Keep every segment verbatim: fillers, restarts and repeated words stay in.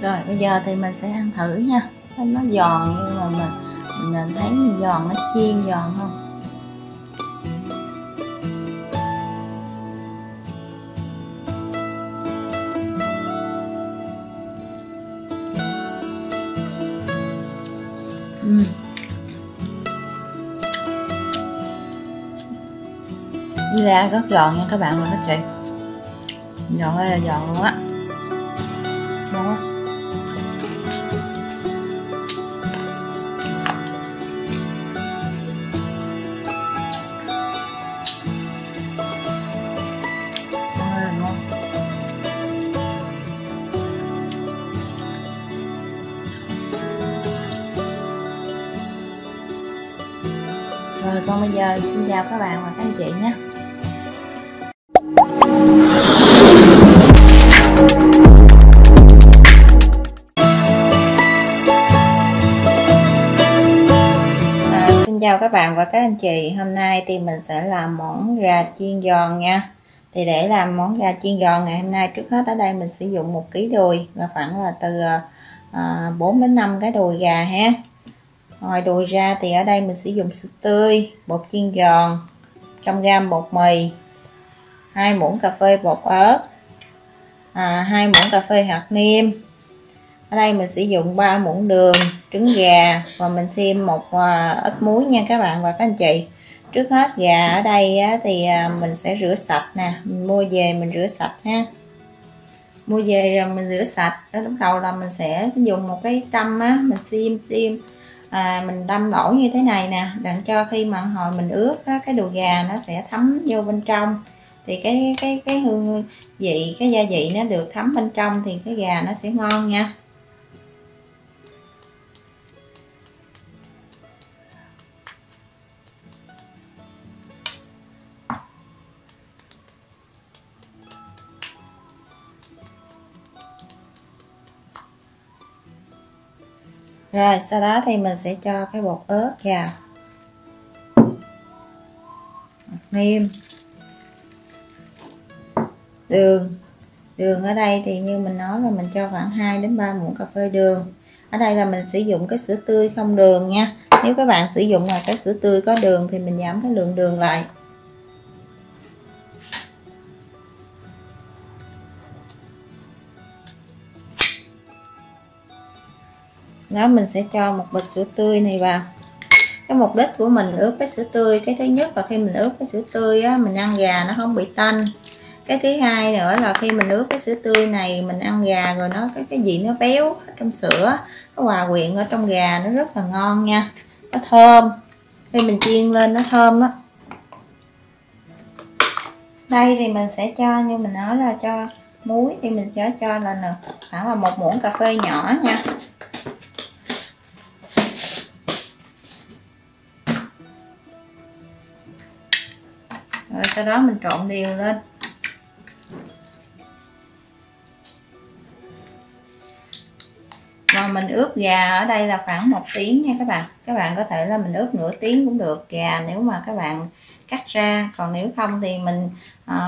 Rồi bây giờ thì mình sẽ ăn thử nha. Thấy nó giòn nhưng mà mình, mình thấy mình giòn, nó chiên giòn không? Uhm. Dưa ra rất giòn nha các bạn luôn đó chị. Giòn ơi là giòn luôn á. Ngon quá. Rồi còn bây giờ xin chào các bạn và các anh chị nhé. À, xin chào các bạn và các anh chị. Hôm nay thì mình sẽ làm món gà chiên giòn nha. Thì để làm món gà chiên giòn ngày hôm nay, trước hết ở đây mình sử dụng một ký đùi, và khoảng là từ à, bốn đến năm cái đùi gà ha. Ngoài đùi ra thì ở đây mình sử dụng sữa tươi, bột chiên giòn, một trăm gam bột mì, hai muỗng cà phê bột ớt, à, hai muỗng cà phê hạt nêm. Ở đây mình sử dụng ba muỗng đường, trứng gà, và mình thêm một ít muối nha các bạn và các anh chị. Trước hết gà ở đây thì mình sẽ rửa sạch nè, mình mua về mình rửa sạch ha. Mua về rồi mình rửa sạch, đó lúc đầu là mình sẽ dùng một cái tăm á, mình xiêm xiêm. À, mình đâm lỗ như thế này nè, đặng cho khi mà hồi mình ướp á, cái đùi gà nó sẽ thấm vô bên trong, thì cái cái cái hương vị, cái gia vị nó được thấm bên trong thì cái gà nó sẽ ngon nha. Rồi sau đó thì mình sẽ cho cái bột ớt vào, nêm, đường. Đường ở đây thì như mình nói là mình cho khoảng hai đến ba muỗng cà phê đường. Ở đây là mình sử dụng cái sữa tươi không đường nha. Nếu các bạn sử dụng là cái sữa tươi có đường thì mình giảm cái lượng đường lại. Đó, mình sẽ cho một bịch sữa tươi này vào. Cái mục đích của mình ướp cái sữa tươi, cái thứ nhất là khi mình ướp cái sữa tươi á, mình ăn gà nó không bị tanh. Cái thứ hai nữa là khi mình ướp cái sữa tươi này, mình ăn gà rồi nó cái cái gì nó béo trong sữa, nó hòa quyện ở trong gà, nó rất là ngon nha. Nó thơm, khi mình chiên lên nó thơm á. Đây thì mình sẽ cho, như mình nói là cho muối, thì mình sẽ cho là nè, khoảng là một muỗng cà phê nhỏ nha. Rồi sau đó mình trộn đều lên. Mà mình ướp gà ở đây là khoảng một tiếng nha các bạn. Các bạn có thể là mình ướp nửa tiếng cũng được, gà nếu mà các bạn cắt ra. Còn nếu không thì mình à,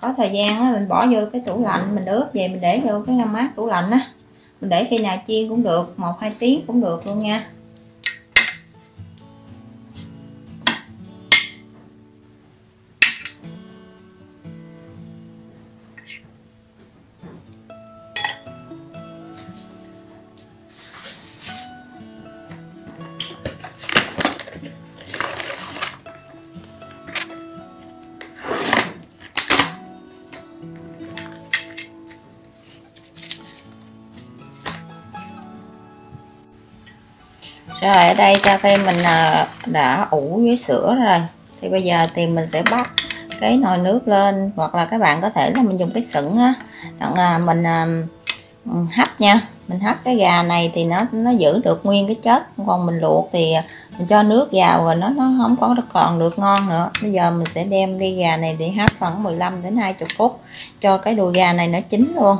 có thời gian đó, mình bỏ vô cái tủ lạnh, mình ướp về mình để vô cái ngăn mát tủ lạnh á. Mình để khi nào chiên cũng được, một hai tiếng cũng được luôn nha. Rồi ở đây sau khi mình đã ủ với sữa rồi thì bây giờ thì mình sẽ bắt cái nồi nước lên, hoặc là các bạn có thể là mình dùng cái sửng á, là mình hấp nha. Mình hấp cái gà này thì nó nó giữ được nguyên cái chất, còn mình luộc thì mình cho nước vào rồi nó nó không có còn được ngon nữa. Bây giờ mình sẽ đem đi gà này để hấp khoảng mười lăm đến hai mươi phút cho cái đùi gà này nó chín luôn.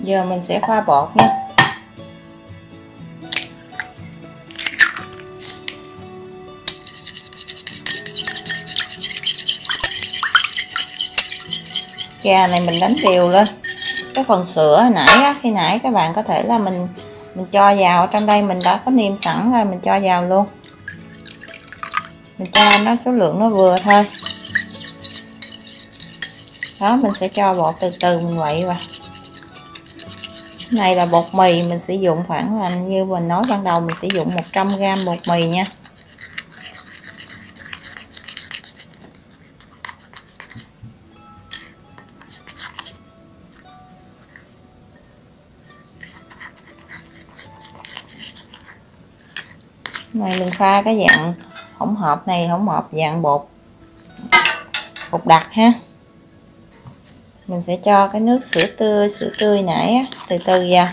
Giờ mình sẽ pha bột nha. gà này mình đánh đều lên. Cái phần sữa hồi nãy á, khi nãy các bạn có thể là mình mình cho vào ở trong đây, mình đã có niêm sẵn rồi, mình cho vào luôn. Mình cho nó số lượng nó vừa thôi. Đó, mình sẽ cho bột từ từ mình quậy vào. Cái này là bột mì, mình sử dụng khoảng là như mình nói ban đầu, mình sử dụng một trăm gam bột mì nha. Này mình pha cái dạng hỗn hợp này, hỗn hợp dạng bột bột đặc ha. Mình sẽ cho cái nước sữa tươi sữa tươi nãy á, từ từ vào.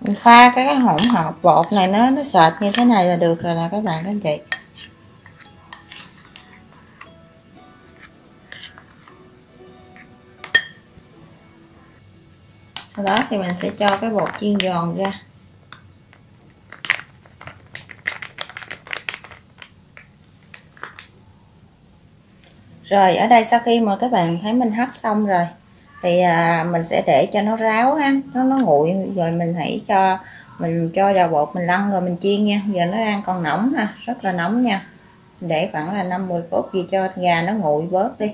Mình pha cái, cái hỗn hợp bột này nó nó sệt như thế này là được rồi nè các bạn, các anh chị. Sau đó thì mình sẽ cho cái bột chiên giòn ra. Rồi ở đây sau khi mà các bạn thấy mình hấp xong rồi thì à, mình sẽ để cho nó ráo ha, nó nó nguội rồi mình hãy cho mình cho vào bột mình lăn rồi mình chiên nha. Giờ nó đang còn nóng ha, rất là nóng nha. Để khoảng là năm mười phút gì cho gà nó nguội bớt đi.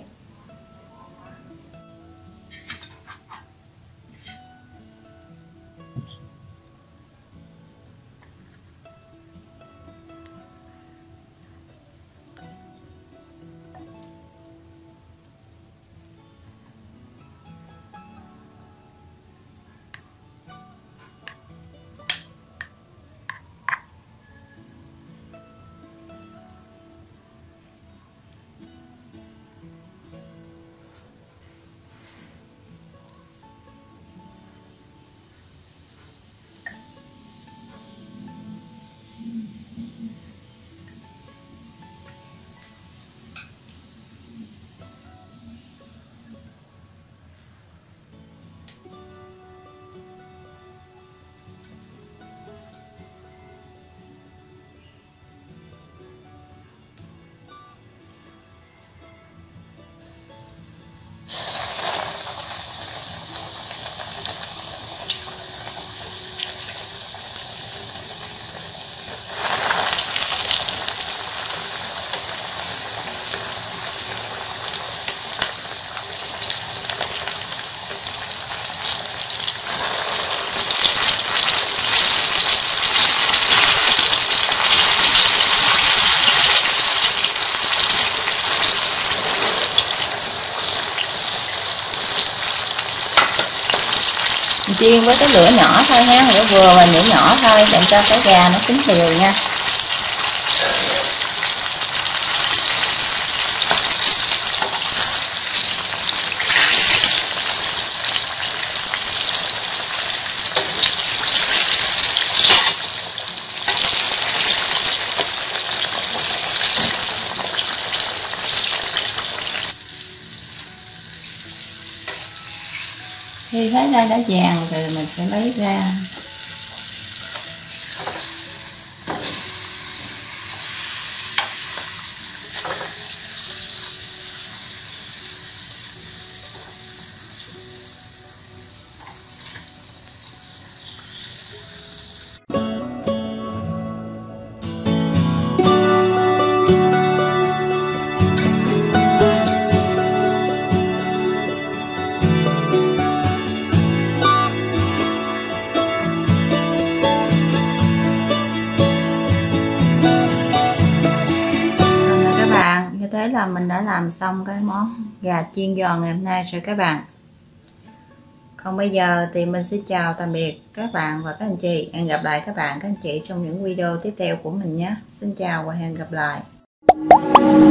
Chiên với cái lửa nhỏ thôi ha, lửa vừa và lửa nhỏ thôi để cho cái gà nó chín đều nha. Khi thấy đây đã vàng rồi mình sẽ lấy ra. thế là mình đã làm xong cái món gà chiên giòn ngày hôm nay rồi các bạn. Còn bây giờ thì mình sẽ chào tạm biệt các bạn và các anh chị. Hẹn gặp lại các bạn, các anh chị trong những video tiếp theo của mình nhé. Xin chào và hẹn gặp lại.